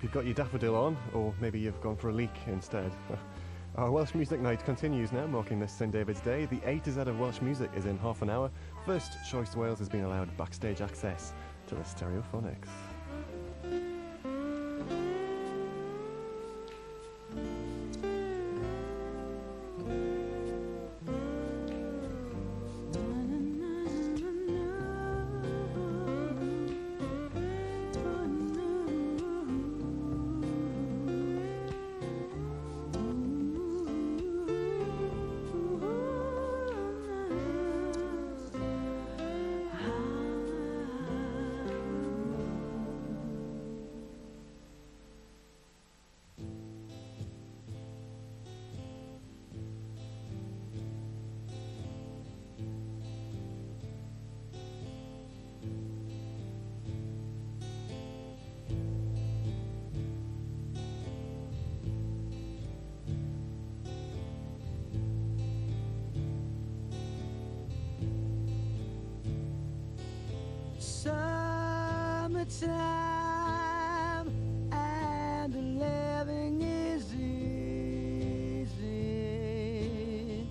hope you've got your daffodil on, or maybe you've gone for a leek instead. Our Welsh Music Night continues now, marking this St David's Day. The A to Z of Welsh music is in half an hour. First Choice Wales has been allowed backstage access to the Stereophonics. Time and living is easy.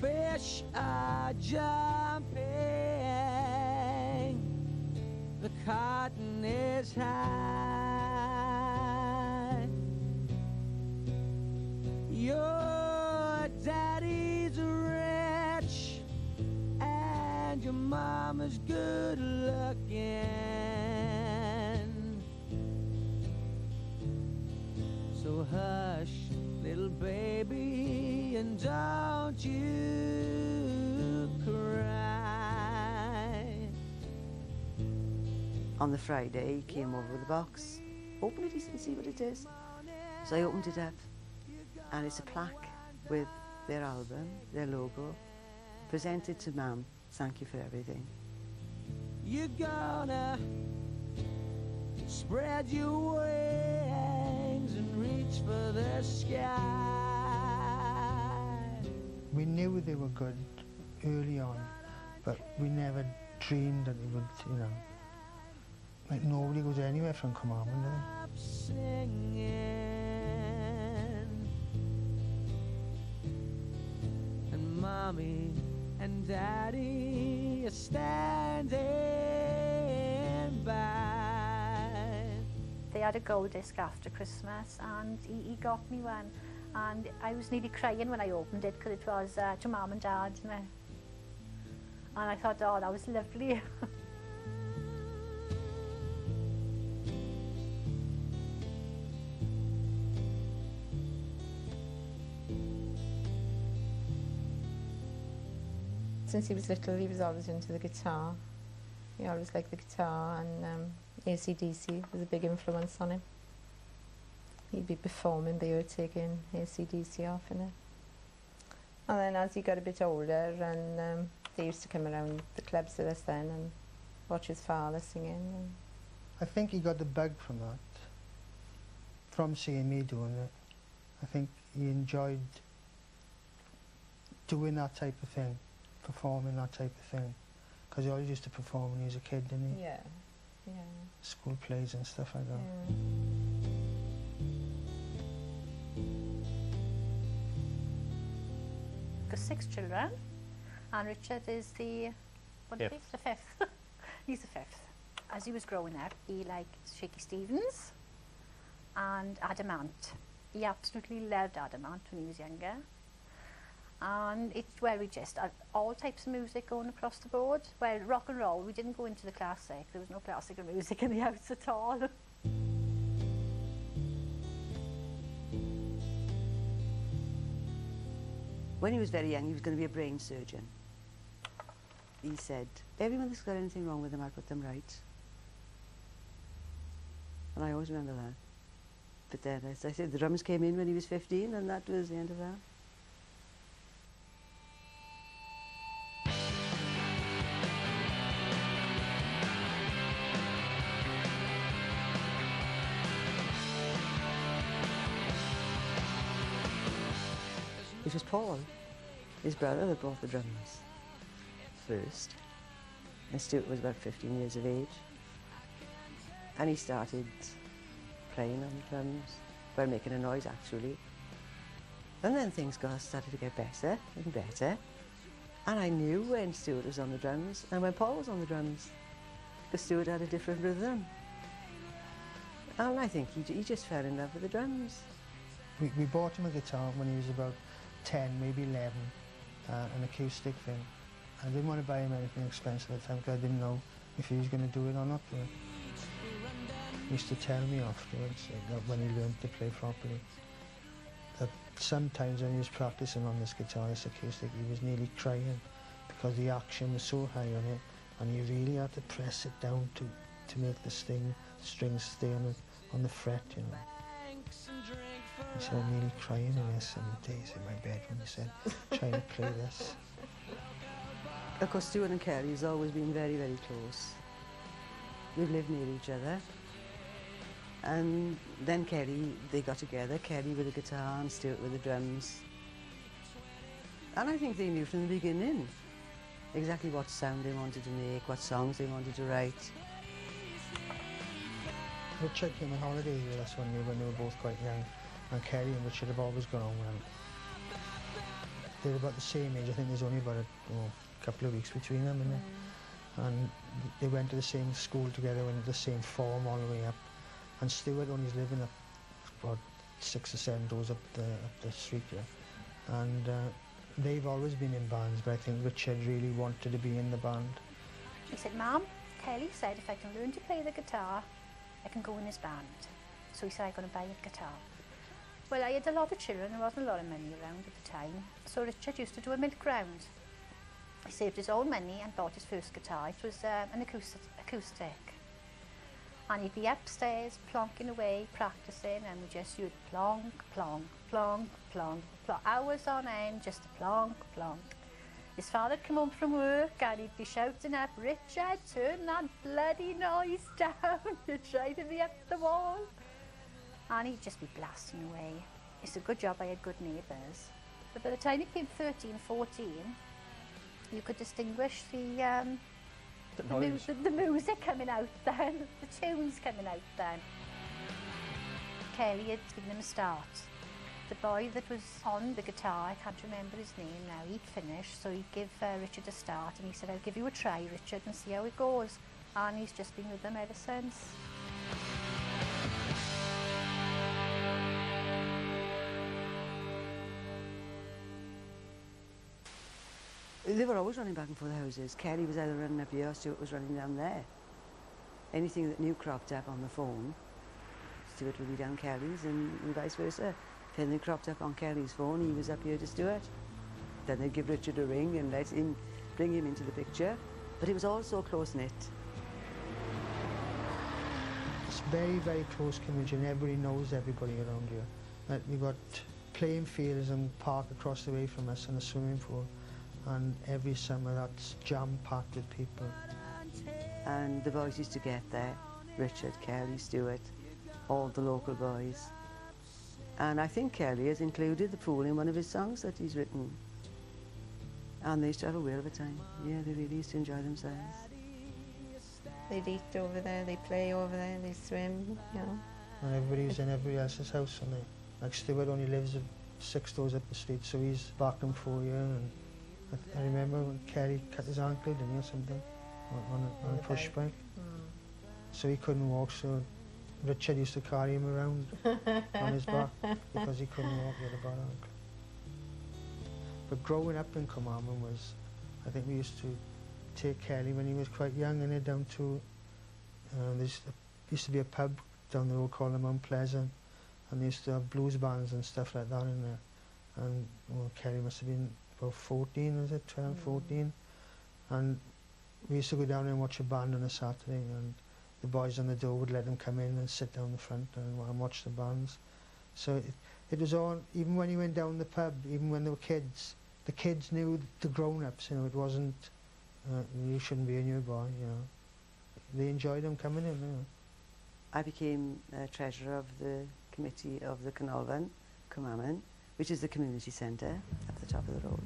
Fish are jumping, the cotton is high. Your daddy's rich and your mama's good luck. So hush, little baby, and don't you cry. On the Friday, he came over with a box. Open it, he said, and see what it is. So I opened it up, and it's a plaque with their album, their logo, presented to Mum. Thank you for everything. You're gonna spread your wings and reach for the sky. We knew they were good early on, but we never dreamed that they would, you know. Like, nobody goes anywhere from Cwmaman, do they? Singing, and Mommy and Daddy are standing by. They had a gold disc after Christmas, and he got me one, and I was nearly crying when I opened it because it was to Mum and Dad, didn't it? And I thought, oh, that was lovely. Since he was little, he was always into the guitar. He always liked the guitar, and AC/DC was a big influence on him. He'd be performing, they were taking AC/DC off in it. And then as he got a bit older, and they used to come around the clubs with us then and watch his father singing. And I think he got the bug from that, from seeing me doing it. I think he enjoyed doing that type of thing. Performing, that type of thing, because he always used to perform when he was a kid, didn't he? Yeah, yeah. School plays and stuff like that. Yeah. I've got 6 children, and Richard is the, what is he? The 5th. He's the 5th. As he was growing up, he liked Shaky Stevens and Adamant. He absolutely loved Adamant when he was younger. And it's where we just had all types of music going across the board. Well, rock and roll, we didn't go into the classic. There was no classical music in the house at all. When he was very young, he was going to be a brain surgeon. He said, everyone that's got anything wrong with them, I'll put them right. And I always remember that. But then, as I said, the drums came in when he was 15, and that was the end of that. It was Paul, his brother, that bought the drums first. And Stuart was about 15 years of age. and he started playing on the drums, well, making a noise actually. And then things started to get better and better. And I knew when Stuart was on the drums and when Paul was on the drums, because Stuart had a different rhythm. And I think he just fell in love with the drums. We bought him a guitar when he was about 10, maybe 11, an acoustic thing. I didn't want to buy him anything expensive at the time because I didn't know if he was going to do it or not. He used to tell me afterwards, when he learned to play properly, that sometimes when he was practicing on this guitar, this acoustic, he was nearly crying because the action was so high on it and you really had to press it down to make the strings stay on the fret, you know. He said, I'm nearly crying in there some days in my bedroom, he said, trying to play this. Of course, Stuart and Kelly has always been very, very close. We've lived near each other. And then Kelly, they got together, Kelly with the guitar and Stuart with the drums. And I think they knew from the beginning exactly what sound they wanted to make, what songs they wanted to write. Richard came on holiday with us one year when they were both quite young, and Kelly and Richard have always gone on well. They're about the same age, I think there's only about a couple of weeks between them, isn't there? And they went to the same school together, went to the same form all the way up. And Stuart only's living up about 6 or 7 doors up the street here. Yeah. And they've always been in bands, but I think Richard really wanted to be in the band. He said, Mum, Kelly said if I can learn to play the guitar, I can go in his band. So he said, I'm going to buy a guitar. Well, I had a lot of children, there wasn't a lot of money around at the time, so Richard used to do a mid-ground. He saved his own money and bought his first guitar. It was an acoustic. And he'd be upstairs, plonking away, practising, and we just heard plonk, plonk, plonk, plonk, plonk, hours on end, just plonk, plonk. His father'd come home from work and he'd be shouting up, Richard, turn that bloody noise down, you're driving me up the wall. And he'd just be blasting away. It's a good job I had good neighbours. But by the time he came 13, 14, you could distinguish the music coming out then, the tunes coming out then. Kelly had given him a start. The boy that was on the guitar, I can't remember his name now, he'd finished, so he'd give Richard a start and he said, I'll give you a try, Richard, and see how it goes. And he's just been with them ever since. They were always running back and forth the houses. Kelly was either running up here or Stuart was running down there. Anything that new cropped up on the phone, Stuart would be down Kelly's and vice versa. If anything cropped up on Kelly's phone, he was up here to Stuart. Then they'd give Richard a ring and let him bring him into the picture. But it was all so close-knit. It's very, very close community and everybody knows everybody around here. Like we've got playing fields and park across the way from us and a swimming pool. And every summer that's jam-packed with people. And the boys used to get there, Richard, Kelly, Stuart, all the local boys. And I think Kelly has included the pool in one of his songs that he's written. And they used to have a whale of a time. Yeah, they really used to enjoy themselves. They'd eat over there, they play over there, they swim, you know. And everybody's in everybody else's house, aren't they? Like Stuart only lives 6 doors up the street, so he's back and forth here. And I remember when Kelly cut his ankle, didn't he, or something, on a push bike. So he couldn't walk, so Richard used to carry him around on his back because he couldn't walk with a bad ankle. But growing up in Cwmaman was, I think we used to take Kelly when he was quite young and then down to, there used to be a pub down the road called the Mount Pleasant, and they used to have blues bands and stuff like that in there. And well, Kelly must have been about 14, was it, 12, 14, and we used to go down and watch a band on a Saturday, and the boys on the door would let them come in and sit down the front and watch the bands. So it was all, even when you went down the pub, even when there were kids, the kids knew the grown-ups, you know, it wasn't, you shouldn't be a new boy, you know. They enjoyed them coming in, you know. I became treasurer of the committee of the Carnarvon Commandment, which is the community centre at the top of the road.